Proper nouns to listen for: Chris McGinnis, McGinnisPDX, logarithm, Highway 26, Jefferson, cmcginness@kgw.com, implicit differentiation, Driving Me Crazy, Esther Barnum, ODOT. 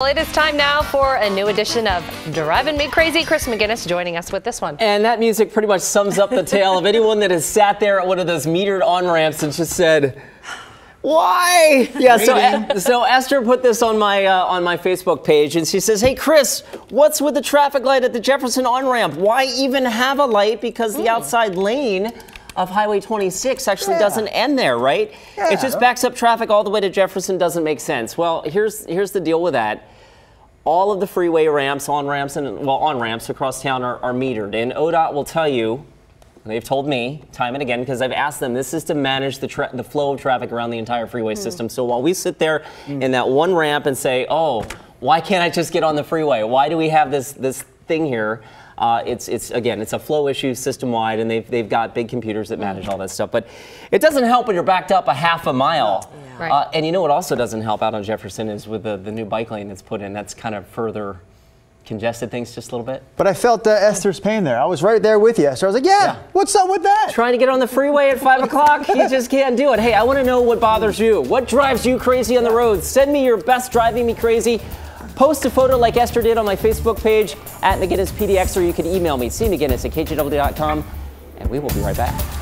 Well, it is time now for a new edition of Driving Me Crazy. Chris McGinnis joining us with this one. And that music pretty much sums up the tale of anyone that has sat there at one of those metered on-ramps and just said, why? Yeah, so Esther put this on my Facebook page, and she says, hey, Chris, what's with the traffic light at the Jefferson on-ramp? Why even have a light? Because the outside lane of Highway 26 actually doesn't end there, right? Yeah. It just backs up traffic all the way to Jefferson. Doesn't make sense. Well, here's the deal with that. All of the freeway ramps, on ramps across town are metered, and ODOT will tell you. They've told me time and again, because I've asked them, this is to manage the flow of traffic around the entire freeway system. So while we sit there in that one ramp and say, oh, why can't I just get on the freeway? Why do we have this thing here? It's a flow issue system-wide, and they've got big computers that manage all that stuff. But it doesn't help when you're backed up a half a mile. Yeah. Right. And you know what also doesn't help out on Jefferson is with the new bike lane that's put in. That's kind of further congested things just a little bit. But I felt Esther's pain there. I was right there with you, Esther. I was like, yeah, what's up with that? Trying to get on the freeway at 5 o'clock? You just can't do it. Hey, I want to know what bothers you. What drives you crazy on the road? Send me your best driving me crazy. Post a photo like Esther did on my Facebook page at McGinnisPDX, or you can email me, cmcginness@kgw.com, and we will be right back.